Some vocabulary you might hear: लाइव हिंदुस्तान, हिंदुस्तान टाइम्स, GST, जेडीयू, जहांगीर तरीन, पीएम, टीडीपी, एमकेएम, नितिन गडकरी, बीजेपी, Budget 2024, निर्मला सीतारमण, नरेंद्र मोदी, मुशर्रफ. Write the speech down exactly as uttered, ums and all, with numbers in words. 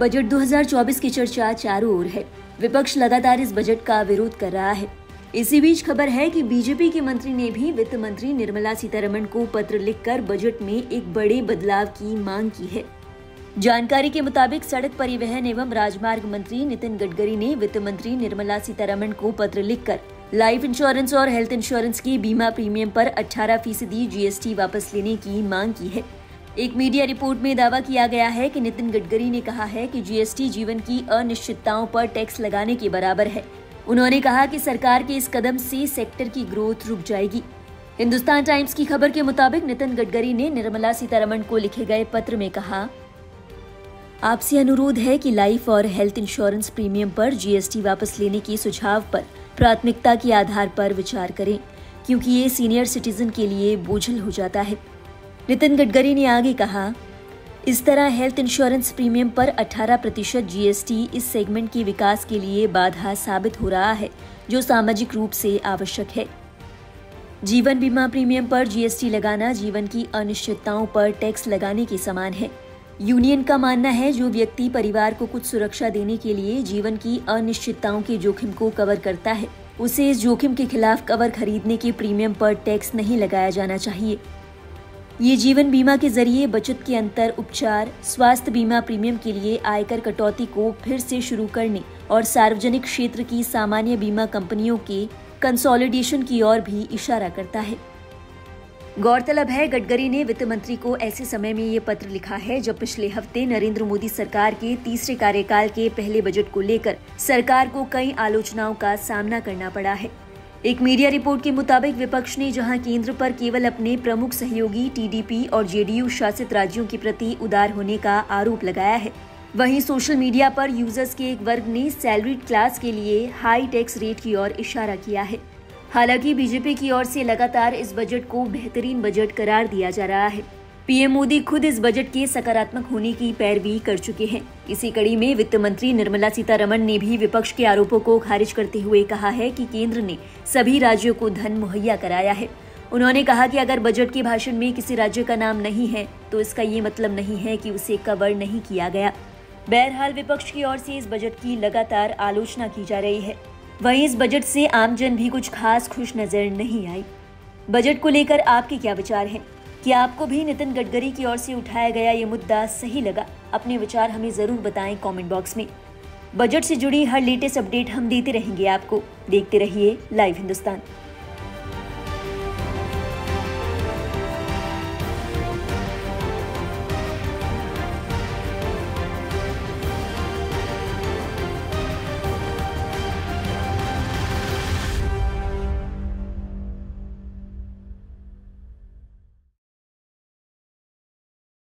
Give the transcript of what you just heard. Budget दो हज़ार चौबीस की चर्चा चारों ओर है। विपक्ष लगातार इस बजट का विरोध कर रहा है। इसी बीच खबर है कि बीजेपी के मंत्री ने भी वित्त मंत्री निर्मला सीतारमण को पत्र लिखकर बजट में एक बड़े बदलाव की मांग की है। जानकारी के मुताबिक सड़क परिवहन एवं राजमार्ग मंत्री नितिन गडकरी ने वित्त मंत्री निर्मला सीतारमण को पत्र लिखकर लाइफ इंश्योरेंस और हेल्थ इंश्योरेंस की बीमा प्रीमियम पर अठारह फीसदी जीएसटी वापस लेने की मांग की है। एक मीडिया रिपोर्ट में दावा किया गया है कि नितिन गडकरी ने कहा है कि जीएसटी जीवन की अनिश्चितताओं पर टैक्स लगाने के बराबर है। उन्होंने कहा कि सरकार के इस कदम से सेक्टर की ग्रोथ रुक जाएगी। हिंदुस्तान टाइम्स की खबर के मुताबिक नितिन गडकरी ने निर्मला सीतारमण को लिखे गए पत्र में कहा, आपसे अनुरोध है कि लाइफ और हेल्थ इंश्योरेंस प्रीमियम पर जीएसटी वापस लेने के सुझाव पर प्राथमिकता के आधार पर विचार करें, क्योंकि ये सीनियर सिटीजन के लिए बोझिल हो जाता है। नितिन गडकरी ने आगे कहा, इस तरह हेल्थ इंश्योरेंस प्रीमियम पर अठारह प्रतिशत जीएसटी इस सेगमेंट के विकास के लिए बाधा साबित हो रहा है, जो सामाजिक रूप से आवश्यक है। जीवन बीमा प्रीमियम पर जीएसटी लगाना जीवन की अनिश्चितताओं पर टैक्स लगाने के समान है। यूनियन का मानना है, जो व्यक्ति परिवार को कुछ सुरक्षा देने के लिए जीवन की अनिश्चितताओं के जोखिम को कवर करता है, उसे इस जोखिम के खिलाफ कवर खरीदने के प्रीमियम पर टैक्स नहीं लगाया जाना चाहिए। ये जीवन बीमा के जरिए बचत के अंतर, उपचार, स्वास्थ्य बीमा प्रीमियम के लिए आयकर कटौती को फिर से शुरू करने और सार्वजनिक क्षेत्र की सामान्य बीमा कंपनियों के कंसोलिडेशन की ओर भी इशारा करता है। गौरतलब है, गडकरी ने वित्त मंत्री को ऐसे समय में ये पत्र लिखा है जब पिछले हफ्ते नरेंद्र मोदी सरकार के तीसरे कार्यकाल के पहले बजट को लेकर सरकार को कई आलोचनाओं का सामना करना पड़ा है। एक मीडिया रिपोर्ट के मुताबिक विपक्ष ने जहां केंद्र पर केवल अपने प्रमुख सहयोगी टीडीपी और जेडीयू शासित राज्यों के प्रति उदार होने का आरोप लगाया है, वहीं सोशल मीडिया पर यूजर्स के एक वर्ग ने सैलरीड क्लास के लिए हाई टैक्स रेट की ओर इशारा किया है। हालांकि बीजेपी की ओर से लगातार इस बजट को बेहतरीन बजट करार दिया जा रहा है। पीएम मोदी खुद इस बजट के सकारात्मक होने की पैरवी कर चुके हैं। इसी कड़ी में वित्त मंत्री निर्मला सीतारमण ने भी विपक्ष के आरोपों को खारिज करते हुए कहा है कि केंद्र ने सभी राज्यों को धन मुहैया कराया है। उन्होंने कहा कि अगर बजट के भाषण में किसी राज्य का नाम नहीं है तो इसका ये मतलब नहीं है कि उसे कवर नहीं किया गया। बहरहाल विपक्ष की ओर से इस बजट की लगातार आलोचना की जा रही है। वहीं इस बजट से आमजन भी कुछ खास खुश नजर नहीं आई। बजट को लेकर आपके क्या विचार हैं? क्या आपको भी नितिन गडकरी की ओर से उठाया गया ये मुद्दा सही लगा? अपने विचार हमें जरूर बताएं कमेंट बॉक्स में। बजट से जुड़ी हर लेटेस्ट अपडेट हम देते रहेंगे आपको। देखते रहिए लाइव हिंदुस्तान।